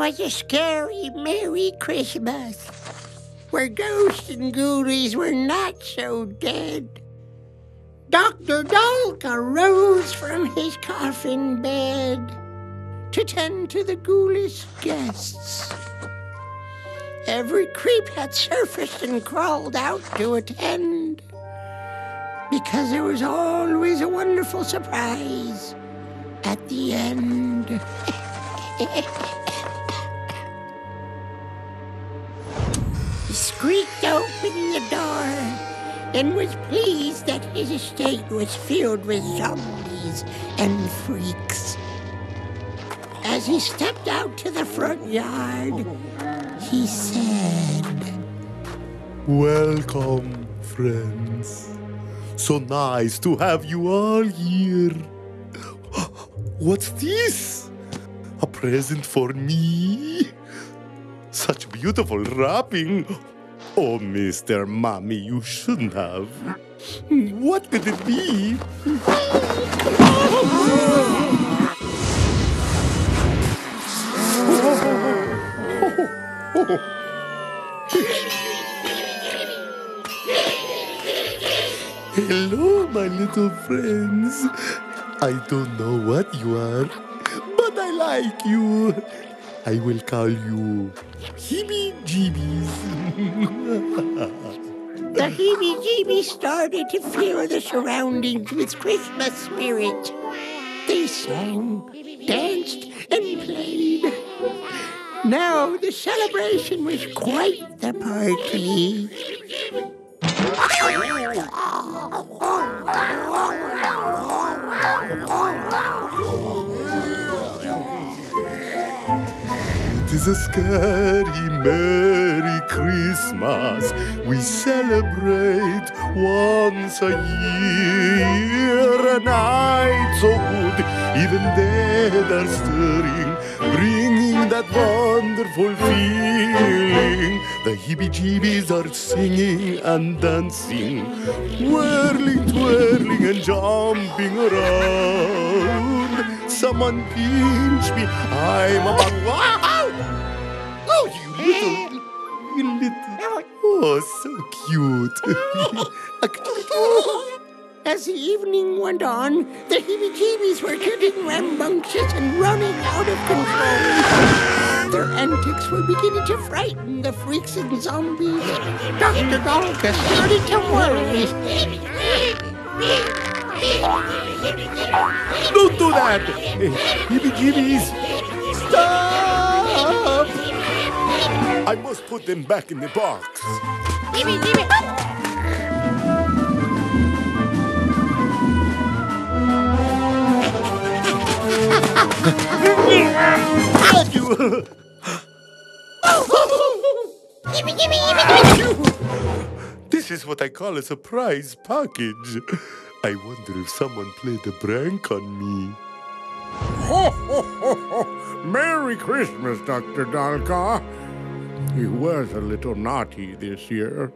was a scary Merry Christmas, where ghosts and ghoulies were not so dead. Dr. Dalca rose from his coffin bed to tend to the ghoulish guests. Every creep had surfaced and crawled out to attend, because there was always a wonderful surprise at the end. He squeaked open the door and was pleased that his estate was filled with zombies and freaks. As he stepped out to the front yard, he said, "Welcome, friends. So nice to have you all here. What's this? A present for me? Such beautiful wrapping. Oh, Mr. Mommy, you shouldn't have. What could it be?" Hello, my little friends. I don't know what you are, but I like you. I will call you heebie-jeebies. The heebie-jeebies started to fill the surroundings with Christmas spirit. They sang, danced, and played. Now the celebration was quite the party. It is a scary Merry Christmas we celebrate once a year. A night so good, even dead are stirring, bringing that wonderful feeling. The heebie-jeebies are singing and dancing, whirling, twirling, and jumping around. Someone pinch me, I'm a... Little. Oh, so cute. As the evening went on, the heebie-jeebies were getting rambunctious and running out of control. Their antics were beginning to frighten the freaks and zombies. Dr. Dalca started to worry. Don't do that! Heebie-jeebies, stop! I must put them back in the box. Heebie-jeebies! Thank you. This is what I call a surprise package. I wonder if someone played a prank on me. Ho, ho, ho, ho. Merry Christmas, Dr. Dalca. He was a little naughty this year.